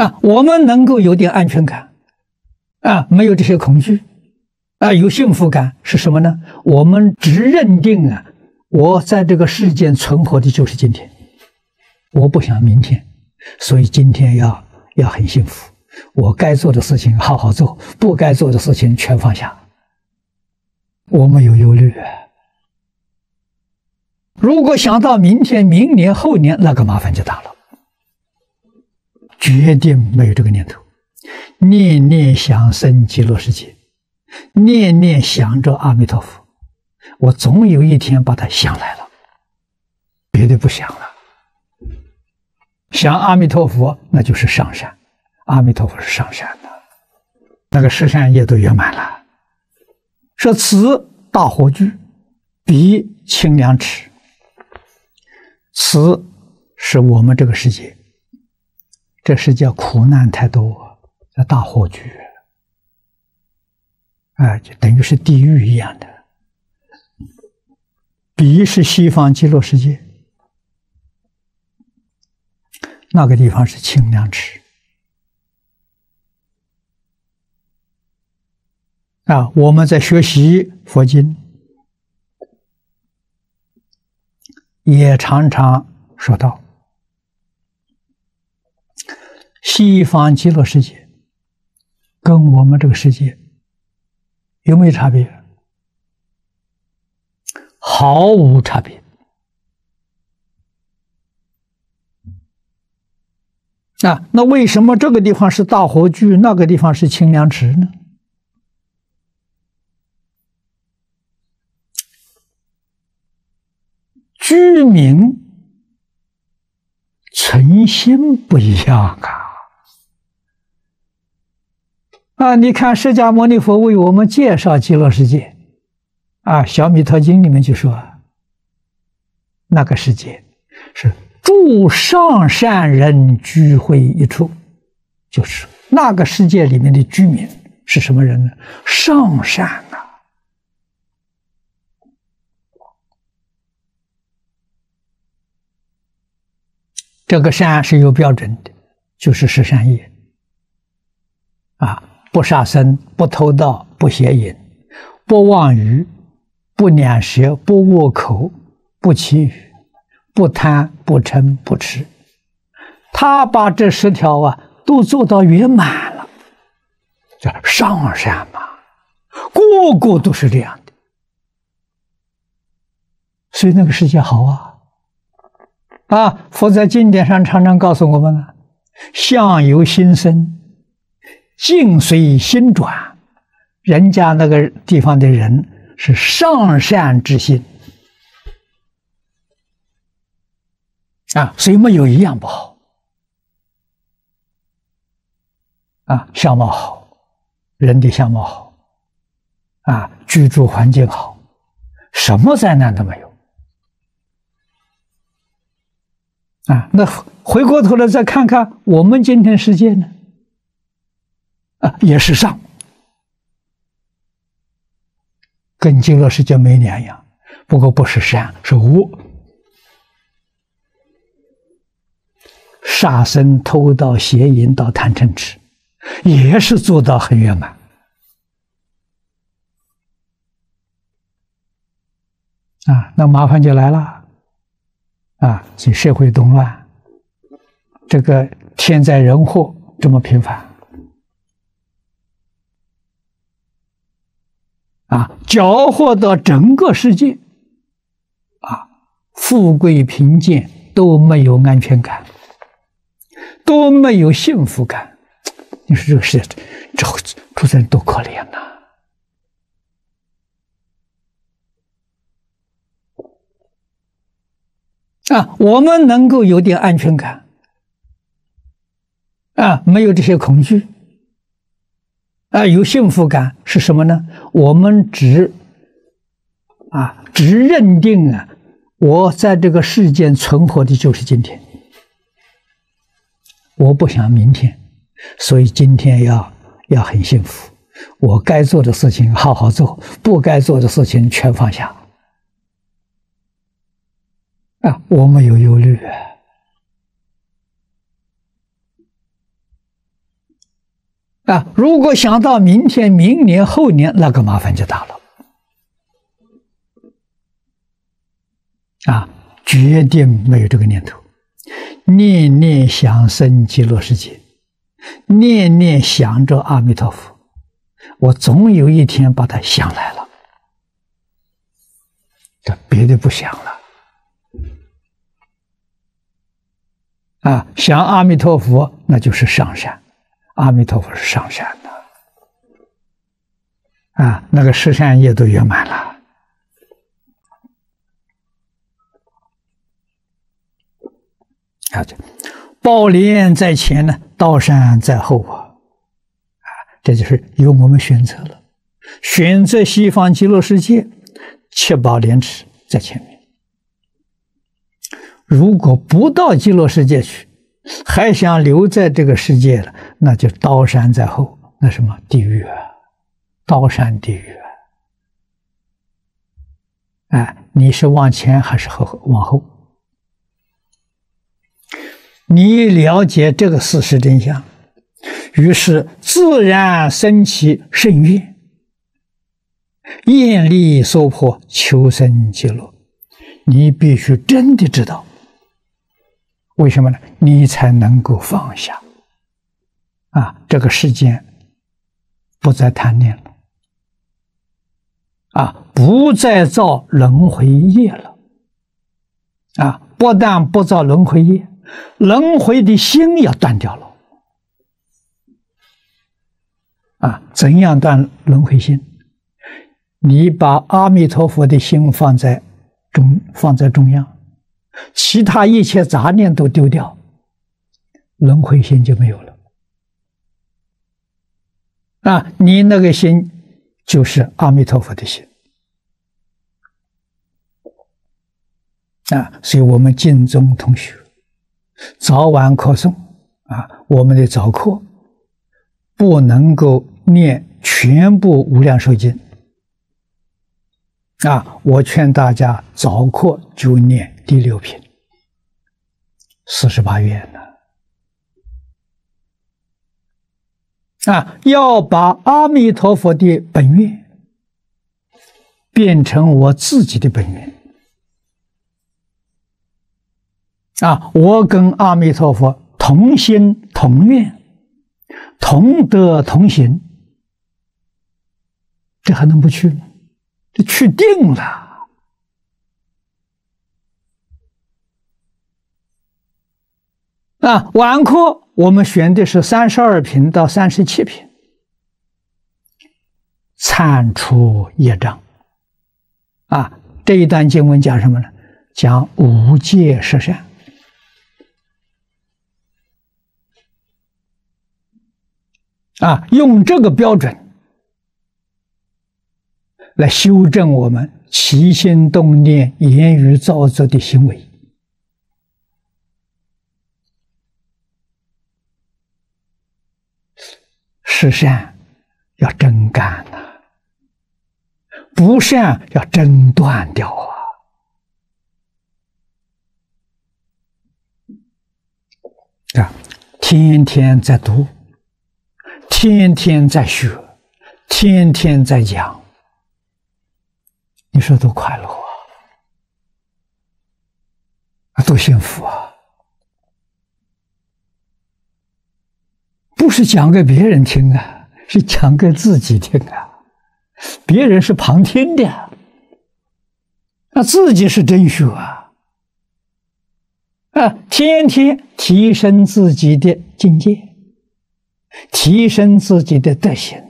啊，我们能够有点安全感，啊，没有这些恐惧，啊，有幸福感是什么呢？我们只认定啊，我在这个世间存活的就是今天，我不想明天，所以今天要很幸福。我该做的事情好好做，不该做的事情全放下。我没有忧虑。如果想到明天、明年、后年，那个麻烦就大了。 决定没有这个念头，念念想生极乐世界，念念想着阿弥陀佛，我总有一天把它想来了，别的不想了。想阿弥陀佛，那就是上善，阿弥陀佛是上善的，那个十善业都圆满了。说此大火炬，彼清凉池，此是我们这个世界。 这世界苦难太多，这大火炬，哎，就等于是地狱一样的。彼是西方极乐世界，那个地方是清凉池。啊，我们在学习佛经，也常常说到。 西方极乐世界跟我们这个世界有没有差别？毫无差别。啊，那为什么这个地方是大火炬，那个地方是清凉池呢？居民存心不一样啊！ 啊，你看释迦牟尼佛为我们介绍极乐世界，啊，《小弥陀经》里面就说，那个世界是诸上善人聚会一处，就是那个世界里面的居民是什么人呢？上善呐、啊，这个善是有标准的，就是十善业，啊。 不杀生，不偷盗，不邪淫，不妄语，不两舌，不恶口，不绮语，不贪，不嗔，不痴。他把这10条啊都做到圆满了，这上善嘛，个个都是这样的，所以那个世界好啊！啊，佛在经典上常常告诉我们啊，相由心生。 境随心转，人家那个地方的人是上善之心啊，所以没有一样不好啊，相貌好，人的相貌好啊，居住环境好，什么灾难都没有啊。那回过头来再看看我们今天世界呢？ 啊，也是上，跟极乐世界没两样，不过不是善是恶，杀生、偷盗、邪淫、到贪嗔痴，也是做到很圆满。啊，那麻烦就来了，啊，这社会动乱，这个天灾人祸这么频繁。 啊，搅和到整个世界，啊，富贵贫贱都没有安全感，都没有幸福感。你说这个世界，这出生人多可怜呐！啊，我们能够有点安全感，啊，没有这些恐惧。 啊，有幸福感是什么呢？我们只认定啊，我在这个世间存活的就是今天，我不想明天，所以今天要很幸福。我该做的事情好好做，不该做的事情全放下。啊，我没有忧虑。啊，如果想到明天、明年、后年，那个麻烦就大了。啊，绝对没有这个念头，念念想生极乐世界，念念想着阿弥陀佛，我总有一天把它想来了，别的不想了。 啊，想阿弥陀佛，那就是上善。阿弥陀佛是上善的，啊，那个十善业都圆满了。啊，对，宝莲在前呢，道山在后啊，啊，这就是由我们选择了，选择西方极乐世界，七宝莲池在前面。 如果不到极乐世界去，还想留在这个世界了，那就刀山在后，那什么地狱啊，刀山地狱啊！哎，你是往前还是往后？你了解这个事实真相，于是自然升起圣愿，愿力娑婆，求生极乐。你必须真的知道。 为什么呢？你才能够放下啊！这个世间不再贪恋了，啊，不再造轮回业了，啊，不但不造轮回业，轮回的心要断掉了，啊，怎样断轮回心？你把阿弥陀佛的心放在中央。 其他一切杂念都丢掉，轮回心就没有了。啊，你那个心就是阿弥陀佛的心。啊，所以我们净宗同学早晚课诵啊，我们的早课不能够念全部《无量寿经》。 啊，我劝大家早课就念第六品，48愿呢。啊，要把阿弥陀佛的本愿变成我自己的本愿。啊，我跟阿弥陀佛同心同愿，同德同行，这还能不去吗？ 这去定了啊！晚课我们选的是32品到37品，铲除业障。啊，这一段经文讲什么呢？讲五戒十善。啊，用这个标准。 来修正我们起心动念、言语造作的行为是善，要真干呐、啊；不善要真断掉啊！啊，天天在读，天天在学，天天在讲。 你说多快乐啊！多幸福啊！不是讲给别人听啊，是讲给自己听啊。别人是旁听的，那自己是真学啊！啊，天天提升自己的境界，提升自己的德行，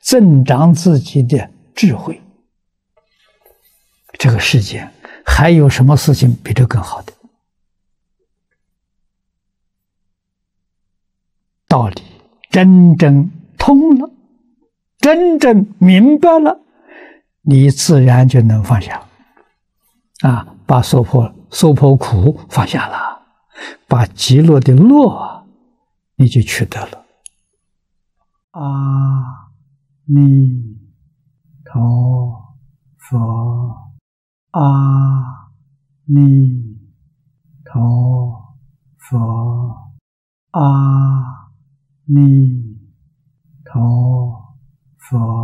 增长自己的智慧。 这个世界还有什么事情比这更好的？道理真正通了，真正明白了，你自然就能放下。啊，把娑婆苦放下了，把极乐的乐你就取得了。阿弥陀佛。 阿弥陀佛，阿弥佛